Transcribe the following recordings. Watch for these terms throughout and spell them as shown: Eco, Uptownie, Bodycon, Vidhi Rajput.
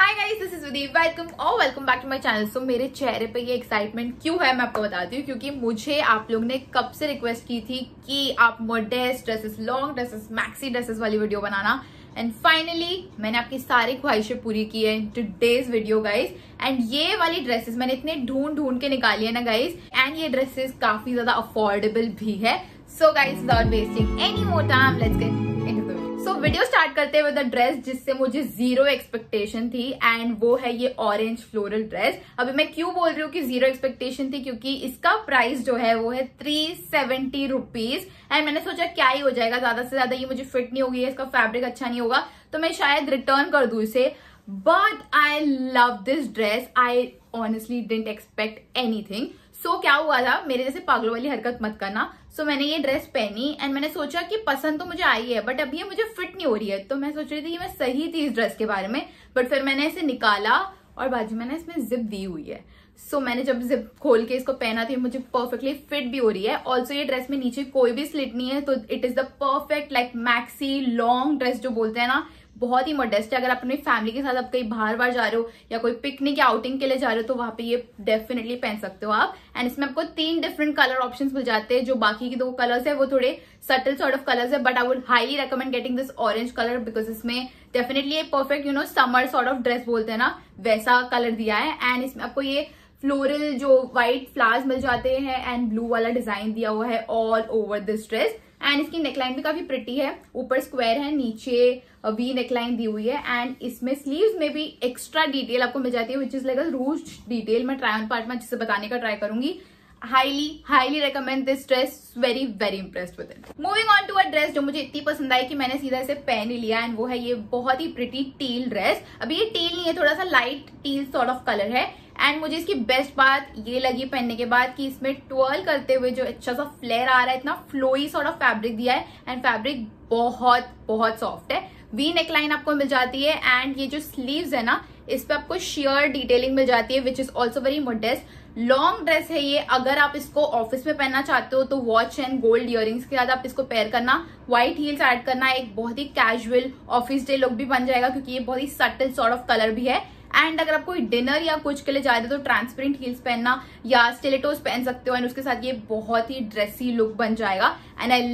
Hi guys, this is Vidhi. Welcome back to my channel. So मेरे चेहरे पे ये एक्साइटमेंट क्यों है मैं आपको बताती हूँ, क्योंकि मुझे आप लोग ने कब से रिक्वेस्ट की थी कि आप modest dresses, long dresses, maxi dresses वाली वीडियो बनाना। एंड फाइनली मैंने आपकी सारी ख्वाहिशें पूरी की है टुडेज वीडियो गाइज। एंड ये वाली ड्रेसेस मैंने इतने ढूंढ के निकाली है ना गाइज, एंड ये ड्रेसेस काफी ज्यादा अफोर्डेबल भी है। So guys, without wasting any more time, let's get into the video. So video start करते हैं विद अ ड्रेस जिससे मुझे जीरो एक्सपेक्टेशन थी, एंड वो है ये ऑरेंज फ्लोरल ड्रेस। अभी मैं क्यों बोल रही हूँ कि जीरो एक्सपेक्टेशन थी, क्योंकि इसका प्राइस जो है वो है 370 रुपीज। एंड मैंने सोचा क्या ही हो जाएगा, ज्यादा से ज्यादा ये मुझे फिट नहीं होगी, इसका फैब्रिक अच्छा नहीं होगा तो मैं शायद रिटर्न कर दूं इसे। But I love this dress, I honestly didn't expect anything. So क्या हुआ था, मेरे जैसे पागलों वाली हरकत मत करना। सो मैंने ये ड्रेस पहनी एंड मैंने सोचा कि पसंद तो मुझे आई है, बट अब ये मुझे फिट नहीं हो रही है। तो मैं सोच रही थी कि मैं सही थी इस ड्रेस के बारे में, बट फिर मैंने इसे निकाला और बाजू में ना इसमें जिप दी हुई है। सो मैंने जब जिप खोल के इसको पहना तो मुझे परफेक्टली फिट भी हो रही है। ऑल्सो ये ड्रेस में नीचे कोई भी स्लिट नहीं है, तो it is the perfect like maxi long dress जो बोलते हैं ना, बहुत ही मॉडेस्ट है। अगर आप अपनी फैमिली के साथ आप कहीं बाहर जा रहे हो या कोई पिकनिक या आउटिंग के लिए जा रहे हो तो वहां पे ये डेफिनेटली पहन सकते हो आप। एंड इसमें आपको 3 डिफरेंट कलर ऑप्शंस मिल जाते हैं। जो बाकी के 2 कलर्स है वो थोड़े सटल सॉर्ट ऑफ कलर्स है, but I would highly recommend getting this orange colour because इसमें definitely perfect you know summer sort of dress बोलते हैं ना, वैसा कलर दिया है। एंड इसमें आपको ये फ्लोरल जो व्हाइट फ्लावर्स मिल जाते हैं एंड ब्लू वाला डिजाइन दिया हुआ है all over this dress. And इसकी नेकलाइन भी काफी प्रिटी है, ऊपर स्क्वायर है, नीचे वी नेकलाइन दी हुई है। एंड इसमें स्लीव्स में भी एक्स्ट्रा डिटेल आपको मिल जाती है which is like a ruched detail. मैं ट्राई ऑन पार्ट में जिसे बताने का ट्राई करूंगी। Highly recommend this dress, very very impressed with it. Moving on to a dress जो मुझे इतनी पसंद आई कि मैंने सीधा इसे पहन ही लिया, एंड वो है ये बहुत ही प्रिटी टील ड्रेस। अभी ये टील नहीं है, थोड़ा सा light teal sort of colour है। एंड मुझे इसकी बेस्ट बात ये लगी पहनने के बाद कि इसमें ट्वर्ल करते हुए जो अच्छा सा फ्लेयर आ रहा है, इतना फ्लोई सॉर्ट ऑफ फैब्रिक दिया है एंड फैब्रिक बहुत बहुत सॉफ्ट है। वी नेकलाइन आपको मिल जाती है एंड ये जो स्लीव्स है ना इस पे आपको शेयर डिटेलिंग मिल जाती है which is also very modest. Long dress है ये, अगर आप इसको ऑफिस में पहनना चाहते हो तो वॉच एंड गोल्ड इयररिंग्स के साथ आप इसको पेयर करना, व्हाइट हील्स ऐड करना, एक बहुत ही कैजुअल ऑफिस डे लुक भी बन जाएगा क्योंकि ये बहुत ही सटल सॉर्ट ऑफ कलर भी है। एंड अगर आप कोई डिनर या कुछ के लिए जा रहे हो तो ट्रांसपेरेंट हील्स पहनना या स्टिलेटोज पहन सकते हो, एंड उसके साथ ये बहुत ही ड्रेसी लुक बन जाएगा। And I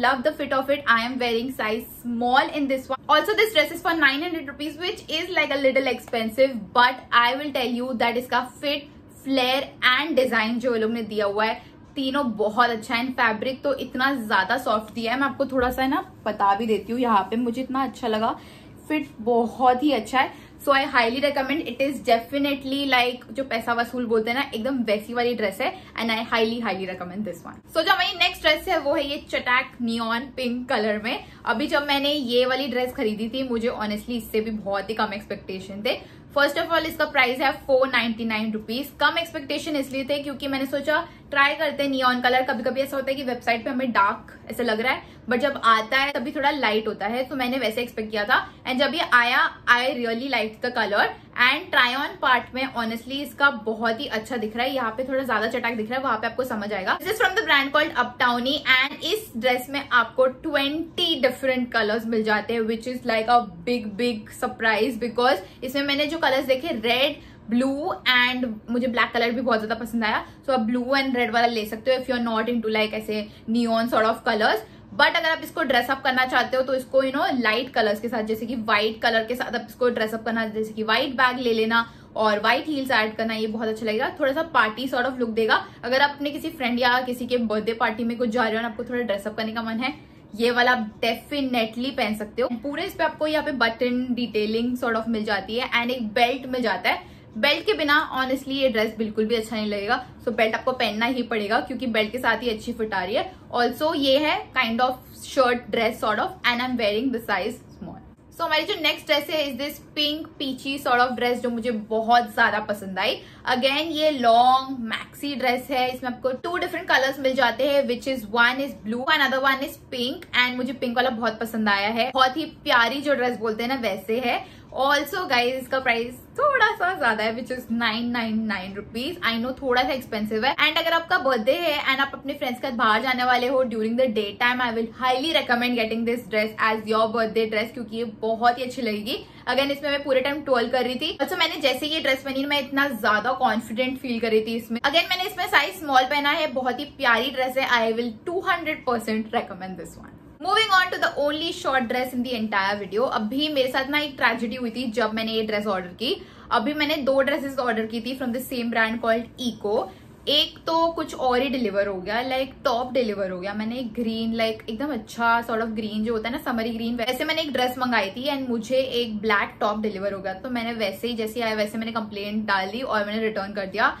love the fit of it. I am wearing size small in this one. Also this dress is for 900 rupees which is like a little expensive, but I will tell you that इसका fit, flare and design जो लोग ने दिया हुआ है तीनों बहुत अच्छा है। एंड फैब्रिक तो इतना ज्यादा सॉफ्ट दिया है, मैं आपको थोड़ा सा ना बता भी देती हूँ। यहाँ पे मुझे इतना अच्छा लगा, फिट बहुत ही अच्छा है। So I highly recommend, it is definitely like जो पैसा वसूल बोलते हैं ना, एकदम वैसी वाली ड्रेस है। And I highly recommend this one. So जो हमारी नेक्स्ट ड्रेस है वो है ये चटाक नियॉन पिंक कलर में। अभी जब मैंने ये वाली ड्रेस खरीदी थी मुझे ऑनेस्टली इससे भी बहुत ही कम एक्सपेक्टेशन थे। फर्स्ट ऑफ ऑल इसका प्राइस है 499 रुपीज। कम एक्सपेक्टेशन इसलिए थे क्योंकि मैंने सोचा ट्राई करते हैं नियॉन कलर। कभी कभी ऐसा होता है कि वेबसाइट पे हमें डार्क ऐसा लग रहा है, बट जब आता है तभी थोड़ा लाइट होता है, तो मैंने वैसे एक्सपेक्ट किया था। एंड जब ये आया I really like the colour. And try on part में ऑनेस्टली इसका बहुत ही अच्छा दिख रहा है। यहाँ पे थोड़ा ज्यादा चटाक दिख रहा है, वहां पे आपको समझ आएगा। This is from the brand called Uptownie. And इस ड्रेस में आपको 20 डिफरेंट कलर्स मिल जाते हैं which is like a big surprise, because इसमें मैंने जो कलर्स देखे रेड, ब्लू एंड मुझे ब्लैक कलर भी बहुत ज्यादा पसंद आया। सो आप ब्लू एंड रेड वाला ले सकते हो if you are not into like ऐसे neon sort of colours. But अगर आप इसको ड्रेसअप करना चाहते हो तो इसको यू नो लाइट कलर्स के साथ, जैसे कि व्हाइट कलर के साथ आप इसको ड्रेसअप करना, जैसे कि व्हाइट बैग ले लेना और व्हाइट हील्स ऐड करना, ये बहुत अच्छा लगेगा। थोड़ा सा पार्टी सॉर्ट ऑफ लुक देगा। अगर आप अपने किसी फ्रेंड या किसी के बर्थडे पार्टी में कुछ जा रहे हो और आपको थोड़ा ड्रेसअप करने का मन है, ये वाला आप डेफिनेटली पहन सकते हो। पूरे इस पे आपको यहाँ पे बटन डिटेलिंग सॉर्ट ऑफ मिल जाती है एंड एक बेल्ट मिल जाता है। बेल्ट के बिना ऑनेस्टली ये ड्रेस बिल्कुल भी अच्छा नहीं लगेगा, सो बेल्ट आपको पहनना ही पड़ेगा क्योंकि बेल्ट के साथ ही अच्छी फिट आ रही है। ऑल्सो ये है kind of shirt dress sort of, and I am wearing the size small. So हमारी जो नेक्स्ट ड्रेस है is this pink peachy sort of dress जो मुझे बहुत ज्यादा पसंद आई। अगेन ये लॉन्ग मैक्सी ड्रेस है, इसमें आपको 2 डिफरेंट कलर्स मिल जाते हैं which is one is blue and other one is pink. And मुझे पिंक वाला बहुत पसंद आया है, बहुत ही प्यारी जो ड्रेस बोलते हैं ना वैसे है। ऑल्सो गाइज इसका प्राइस थोड़ा सा ज्यादा है which is 999 rupees. I know थोड़ा सा एक्सपेंसिव है। एंड अगर आपका बर्थडे है एंड आप अपने फ्रेंड्स के साथ बाहर जाने वाले हो during the day time, I will highly recommend getting this dress as your birthday dress, क्योंकि ये बहुत ही अच्छी लगेगी। अगेन इसमें मैं पूरे टाइम ट्वेल्व कर रही थी। ऑल्सो मैंने जैसे ये ड्रेस पहनी मैं इतना ज्यादा कॉन्फिडेंट फील कर रही थी इसमें। अगेन मैंने इसमें साइज स्मॉल पहना है, बहुत ही प्यारी ड्रेस है। I will 200% recommend this one. Moving on to the only short dress in the entire video. अभी मेरे साथ ना एक ट्रेजेडी हुई थी जब मैंने ये ड्रेस ऑर्डर की। अभी मैंने दो ड्रेसेस ऑर्डर की थी from the same brand called Eco. एक तो कुछ और ही डिलीवर हो गया, लाइक टॉप डिलीवर हो गया। मैंने एक ग्रीन लाइक एकदम अच्छा सॉर्ट ऑफ ग्रीन जो होता है ना समरी ग्रीन, वैसे मैंने एक ड्रेस मंगाई थी एंड मुझे एक ब्लैक टॉप डिलीवर हो गया। तो मैंने वैसे ही जैसे आया वैसे मैंने कंप्लेंट डाली और मैंने रिटर्न कर दिया।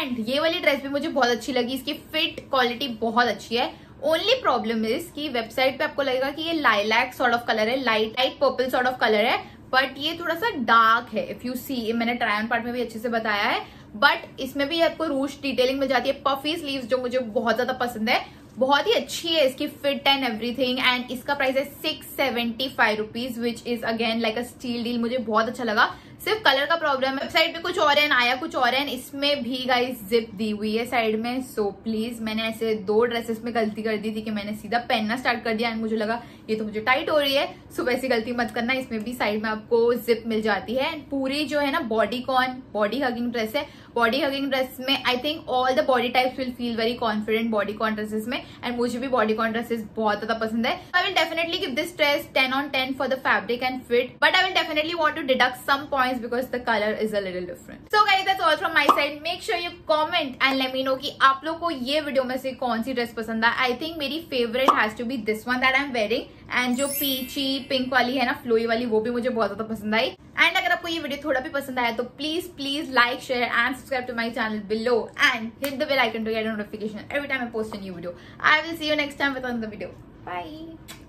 एंड ये वाली ड्रेस भी मुझे बहुत अच्छी लगी, इसकी फिट क्वालिटी बहुत अच्छी है। ओनली प्रॉब्लम इज कि वेबसाइट पे आपको लगेगा कि ये लाइलैक सॉर्ट ऑफ कलर है, light light purple sort of colour है, बट ये थोड़ा सा डार्क है। इफ यू सी, मैंने ट्राई ऑन पार्ट में भी अच्छे से बताया है, बट इसमें भी आपको रूच डिटेलिंग मिल जाती है। पफी स्लीव्स जो मुझे बहुत ज्यादा पसंद है, बहुत ही अच्छी है इसकी फिट एंड एवरीथिंग। एंड इसका प्राइस है 675 rupees which is again like a steal deal. मुझे बहुत अच्छा लगा, सिर्फ कलर का प्रॉब्लम है। वेबसाइट पे कुछ और है, आया कुछ और है। इसमें भी गाइस जिप दी हुई है साइड में, सो प्लीज मैंने ऐसे दो ड्रेसेस में गलती कर दी थी कि मैंने सीधा पहनना स्टार्ट कर दिया एंड मुझे लगा ये तो मुझे टाइट हो रही है। सो वैसी गलती मत करना। इसमें भी साइड में आपको जिप मिल जाती है। पूरी जो है ना बॉडी हगिंग ड्रेस है। बॉडी हगिंग ड्रेस में I think all the body types will feel very confident body cone dresses में। एंड मुझे भी बॉडी कॉन ड्रेसेस बहुत ज्यादा पसंद है। I will definitely give this dress 10 on 10 for the fabric and fit, but I will definitely want to deduct some points because the colour is a little different. So guys that's all from my side. Make sure you comment and let me know कि आप लोग को ये video में से कौन सी dress पसंद आए। आई थिंक मेरी favourite has to be this one that I am wearing, and जो पीची पिंक वाली है ना फ्लोई वाली वो भी मुझे बहुत ज्यादा पसंद आई। एंड अगर आपको ये वीडियो थोड़ा भी पसंद आया तो please like, share and subscribe to my channel below and hit the bell icon to get notification every time I post a new video. I will see you next time with another video. Bye.